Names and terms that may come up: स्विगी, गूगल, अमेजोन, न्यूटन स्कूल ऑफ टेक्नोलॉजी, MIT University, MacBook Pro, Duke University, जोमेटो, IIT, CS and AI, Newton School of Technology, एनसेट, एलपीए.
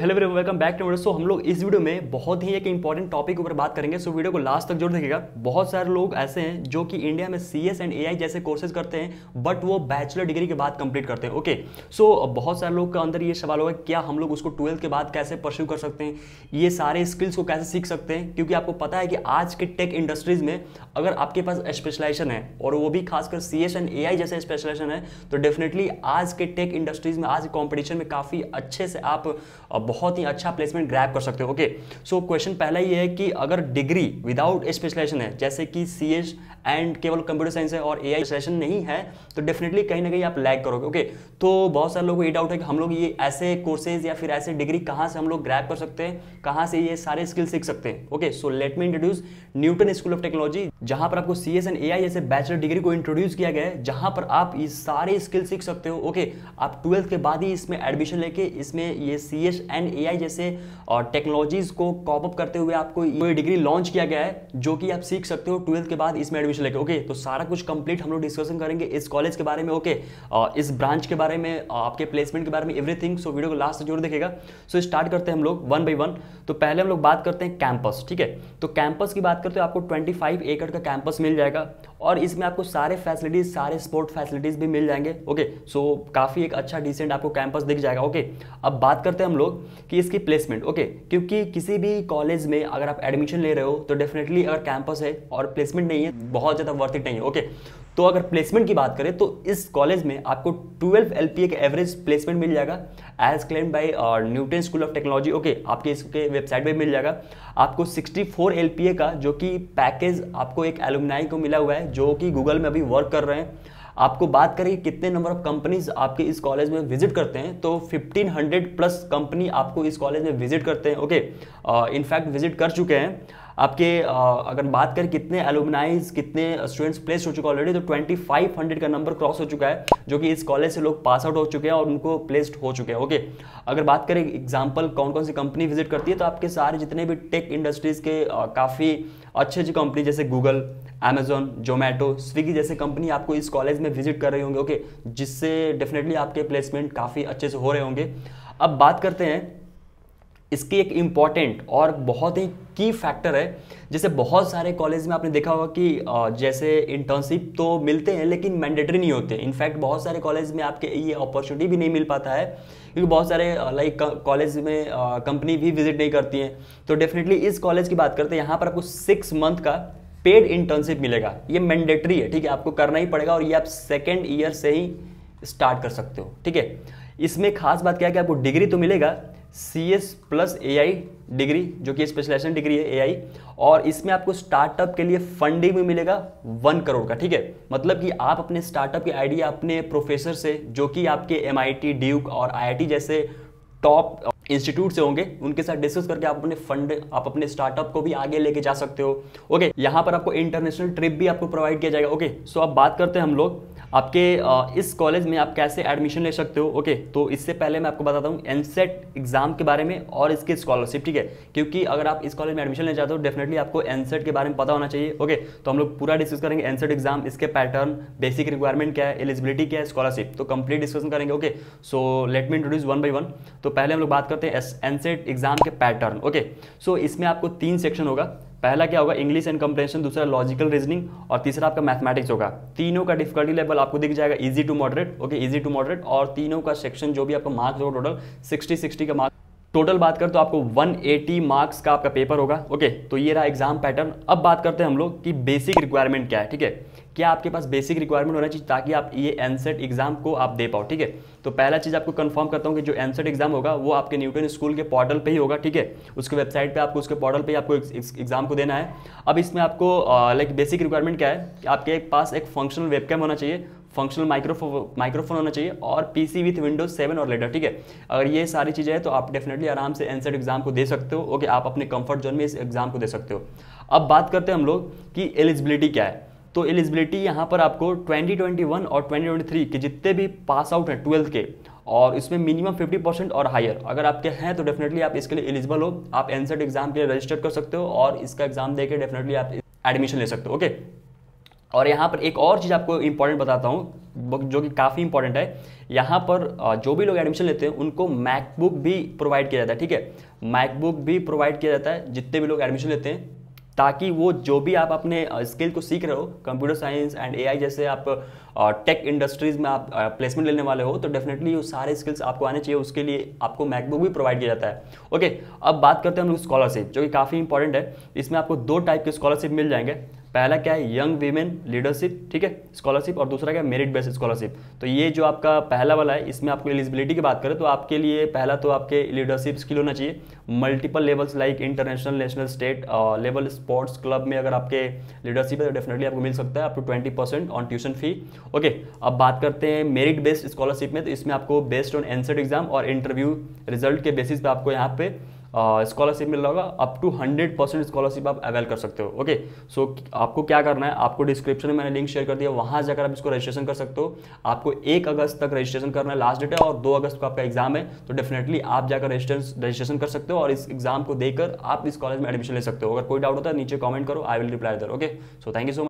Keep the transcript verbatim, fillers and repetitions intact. Hello welcome back to so हम लोग इस वीडियो में बहुत ही एक इंपॉर्टेंट टॉपिक ऊपर बात करेंगे। सो so, वीडियो को लास्ट तक जरूर देखिएगा। बहुत सारे लोग ऐसे हैं जो कि इंडिया में सीएस एंड एआई जैसे कोर्सेज करते हैं बट वो बैचलर डिग्री के बाद कंप्लीट करते हैं। Okay okay. सो so, बहुत सारे लोग का अंदर ये सवाल होगा क्या हम लोग उसको ट्वेल्थ के बाद कैसे परस्यू कर सकते हैं, ये सारे स्किल्स को कैसे सीख सकते हैं, क्योंकि आपको पता है कि आज के टेक इंडस्ट्रीज़ में अगर आपके पास स्पेशलाइजेशन है और वो भी खासकर सीएस एंड एआई जैसे स्पेशलाइजेशन है तो डेफिनेटली आज के टेक इंडस्ट्रीज़ में आज कॉम्पिटिशन में काफ़ी अच्छे से आप बहुत ही अच्छा प्लेसमेंट ग्रैब कर सकते हो। ओके सो क्वेश्चन पहला ये है कि अगर डिग्री विदाउट स्पेशलाइजेशन है जैसे कि सीएस एंड केवल कंप्यूटर साइंस है और एआई स्पेशलाइजेशन नहीं है तो डेफिनेटली कहीं ना कहीं आप लैग करोगे। ओके तो बहुत सारे लोगों को ये डाउट है कि हम लोग ये ऐसे कोर्सेज या फिर ऐसे डिग्री कहाँ से हम लोग ग्रैब कर सकते हैं, कहाँ से ये सारे स्किल सीख सकते हैं। Okay so let me introduce न्यूटन स्कूल ऑफ टेक्नोलॉजी, जहाँ पर आपको सीएस एंड एआई जैसे बैचलर डिग्री को इंट्रोड्यूस किया गया है, जहाँ पर आप ये सारे स्किल सीख सकते हो। ओके आप ट्वेल्थ के बाद ही इसमें एडमिशन लेके इसमें ये सीएस एंड एआई जैसे और टेक्नोलॉजीज को कॉप अप करते हुए आपको ये डिग्री लॉन्च किया गया है जो कि आप सीख सकते हो ट्वेल्थ के बाद इसमें एडमिशन लेके। ओके तो सारा कुछ कंप्लीट हम लोग डिस्कशन करेंगे इस कॉलेज के बारे में, ओके इस ब्रांच के बारे में, आपके प्लेसमेंट के बारे में, एवरीथिंग। सो वीडियो को लास्ट तक जरूर देखिएगा। सो स्टार्ट करते हैं हम लोग वन बाई वन। तो पहले हम लोग बात करते हैं कैंपस, ठीक है। तो कैंपस की बात करते हो आपको ट्वेंटी फाइव एकड़ का कैंपस मिल जाएगा और इसमें आपको सारे फैसिलिटीज सारे स्पोर्ट फैसिलिटीज भी मिल जाएंगे। ओके सो काफ़ी एक अच्छा डिसेंट आपको कैंपस दिख जाएगा। ओके अब बात करते हैं हम लोग कि इसकी प्लेसमेंट, ओके क्योंकि किसी भी कॉलेज में अगर आप एडमिशन ले रहे हो तो डेफिनेटली अगर कैंपस है और प्लेसमेंट नहीं है बहुत ज़्यादा वर्थ इट नहीं है। ओके तो अगर प्लेसमेंट की बात करें तो इस कॉलेज में आपको ट्वेल्व एलपीए के एवरेज प्लेसमेंट मिल जाएगा as claimed by न्यूटन स्कूल ऑफ टेक्नोलॉजी। Okay आपके इसके वेबसाइट पे मिल जाएगा आपको सिक्सटी फोर एलपीए का जो कि पैकेज आपको एक एलुमनाई को मिला हुआ है जो कि गूगल में अभी वर्क कर रहे हैं। आपको बात करें कितने नंबर ऑफ कंपनीज आपके इस कॉलेज में विजिट करते हैं तो फिफ्टीन हंड्रेड प्लस कंपनी आपको इस कॉलेज में विजिट करते हैं। ओके इनफैक्ट विजिट कर चुके हैं आपके uh, अगर बात करें कितने एलुमनाइज कितने स्टूडेंट्स प्लेस हो चुके हैं ऑलरेडी तो ट्वेंटी फाइव हंड्रेड का नंबर क्रॉस हो चुका है जो कि इस कॉलेज से लोग पास आउट हो चुके हैं और उनको प्लेस्ड हो चुके हैं। ओके अगर बात करें एग्जांपल कौन कौन सी कंपनी विजिट करती है तो आपके सारे जितने भी टेक इंडस्ट्रीज़ के uh, काफ़ी अच्छी अच्छी कंपनी जैसे गूगल, अमेजोन, जोमेटो, स्विगी जैसे कंपनी आपको इस कॉलेज में विजिट कर रहे होंगे। ओके जिससे डेफिनेटली आपके प्लेसमेंट काफ़ी अच्छे से हो रहे होंगे। अब बात करते हैं इसकी एक इम्पॉर्टेंट और बहुत ही की फैक्टर है, जैसे बहुत सारे कॉलेज में आपने देखा होगा कि जैसे इंटर्नशिप तो मिलते हैं लेकिन मैंडेटरी नहीं होते। इनफैक्ट बहुत सारे कॉलेज में आपके ये अपॉर्चुनिटी भी नहीं मिल पाता है क्योंकि बहुत सारे लाइक कॉलेज में कंपनी भी विजिट नहीं करती है। तो डेफिनेटली इस कॉलेज की बात करते हैं, यहाँ पर आपको सिक्स मंथ का पेड इंटर्नशिप मिलेगा, ये मैंडेटरी है, ठीक है, आपको करना ही पड़ेगा और ये आप सेकेंड ईयर से ही स्टार्ट कर सकते हो, ठीक है। इसमें खास बात क्या है कि आपको डिग्री तो मिलेगा C S plus A I degree जो कि स्पेशलाइजेशन डिग्री है ए आई, और इसमें आपको स्टार्टअप के लिए फंडिंग भी मिलेगा वन करोड़ का, ठीक है। मतलब कि आप अपने स्टार्टअप के आइडिया अपने प्रोफेसर से जो कि आपके एम आई टी, ड्यूक और आई आई टी जैसे टॉप इंस्टीट्यूट से होंगे उनके साथ डिस्कस करके आप अपने फंड आप अपने स्टार्टअप को भी आगे लेके जा सकते हो। ओके यहाँ पर आपको इंटरनेशनल ट्रिप भी आपको प्रोवाइड किया जाएगा। ओके सो अब बात करते हैं हम लोग आपके इस कॉलेज में आप कैसे एडमिशन ले सकते हो। ओके तो इससे पहले मैं आपको बताता हूँ एनसेट एग्जाम के बारे में और इसके स्कॉलरशिप, ठीक है, क्योंकि अगर आप इस कॉलेज में एडमिशन लेना चाहते हो डेफिनेटली आपको एनसेट के बारे में पता होना चाहिए। ओके तो हम लोग पूरा डिस्कस करेंगे एनसेट एग्जाम, इसके पैटर्न, बेसिक रिक्वायरमेंट क्या है, एलिजिबिलिटी क्या है, स्कॉलरशिप, तो कंप्लीट डिस्कशन करेंगे। Okay so let me introduce one by one. तो पहले हम लोग बात करते हैं एनसेट एग्जाम के पैटर्न। ओके सो इसमें आपको तीन सेक्शन होगा, पहला क्या होगा इंग्लिश एंड कंप्रेंशन, दूसरा लॉजिकल रीजनिंग और तीसरा आपका मैथमेटिक्स होगा। तीनों का डिफिकल्टी लेवल आपको दिख जाएगा easy to moderate, okay easy to moderate, और तीनों का सेक्शन जो भी आपका मार्क्स होगा टोटल सिक्सटी सिक्सटी का मार्क्स टोटल बात करते तो आपको वन एटी मार्क्स का आपका पेपर होगा। ओके तो ये रहा एग्जाम पैटर्न। अब बात करते हैं हम लोग कि बेसिक रिक्वायरमेंट क्या है, ठीक है, क्या आपके पास बेसिक रिक्वायरमेंट होना चाहिए ताकि आप ये एनसेट एग्जाम को आप दे पाओ, ठीक है। तो पहला चीज़ आपको कंफर्म करता हूँ कि जो एनसेट एग्जाम होगा वो आपके न्यूटन स्कूल के पोर्टल पे ही होगा, ठीक है, उसके वेबसाइट पे आपको उसके पोर्टल पे ही आपको एग्जाम को देना है। अब इसमें आपको लाइक बेसिक रिक्वायरमेंट क्या है कि आपके पास एक फंक्शनल वेबकैम होना चाहिए, फंक्शनल माइक्रोफोन माइक्रोफोन होना चाहिए और पीसी विथ विंडोज सेवन और लेटर, ठीक है। अगर ये सारी चीज़ें हैं तो आप डेफिनेटली आराम से एनसेट एग्जाम को दे सकते हो। ओके आप अपने कंफर्ट जोन में इस एग्जाम को दे सकते हो। अब बात करते हैं हम लोग कि एलिजिबिलिटी क्या है। तो एलिजिबिलिटी यहाँ पर आपको ट्वेंटी ट्वेंटी वन और ट्वेंटी ट्वेंटी थ्री के जितने भी पास आउट हैं ट्वेल्थ के और इसमें मिनिमम फिफ्टी परसेंट और हायर अगर आपके हैं तो डेफिनेटली आप इसके लिए एलिजिबल हो, आप एनसेट एग्जाम के लिए रजिस्टर कर सकते हो और इसका एग्जाम देके डेफिनेटली आप एडमिशन ले सकते हो। ओके और यहाँ पर एक और चीज़ आपको इम्पोर्टेंट बताता हूँ जो कि काफ़ी इंपॉर्टेंट है। यहाँ पर जो भी लोग एडमिशन लेते हैं उनको मैकबुक भी प्रोवाइड किया जाता है, ठीक है, मैकबुक भी प्रोवाइड किया जाता है जितने भी लोग एडमिशन लेते हैं, ताकि वो जो भी आप अपने स्किल को सीख रहे हो, कंप्यूटर साइंस एंड एआई जैसे आप टेक इंडस्ट्रीज़ में आप प्लेसमेंट लेने वाले हो तो डेफिनेटली वो सारे स्किल्स आपको आने चाहिए, उसके लिए आपको मैकबुक भी प्रोवाइड किया जाता है। ओके, अब बात करते हैं हम लोग स्कॉलरशिप जो कि काफ़ी इंपॉर्टेंट है। इसमें आपको दो टाइप के स्कॉलरशिप मिल जाएंगे, पहला क्या है यंग वीमेन लीडरशिप, ठीक है, स्कॉलरशिप, और दूसरा क्या है मेरिट बेस्ड स्कॉलरशिप। तो ये जो आपका पहला वाला है इसमें आपको एलिजिबिलिटी की बात करें तो आपके लिए पहला तो आपके लीडरशिप स्किल होना चाहिए, multiple levels like international, national, state level, sports club में अगर आपके लीडरशिप है तो डेफिनेटली आपको मिल सकता है up to twenty percent on tuition fee. Okay, अब बात करते हैं मेरिट बेस्ड स्कॉलरशिप में, तो इसमें आपको बेस्ड ऑन एंसर एग्जाम और इंटरव्यू रिजल्ट के बेसिस पे आपको यहाँ पे स्कॉलरशिप मिल रहा होगा, up to hundred percent scholarship आप अवेल कर सकते हो। ओके, सो आपको क्या करना है, आपको डिस्क्रिप्शन में मैंने लिंक शेयर कर दिया, वहाँ जाकर आप इसको रजिस्ट्रेशन कर सकते हो। आपको एक अगस्त तक रजिस्ट्रेशन करना है, लास्ट डेट है, और दो अगस्त को आपका एग्जाम है, तो डेफिनेटली आप जाकर रजिस्ट्रेशन रजिस्ट्रेशन कर सकते हो और इस एग्जाम को देकर आप इस कॉलेज में एडमिशन ले सकते हो। अगर कोई डाउट होता है नीचे कॉमेंट करो, I will reply there. Okay, so thank you so much.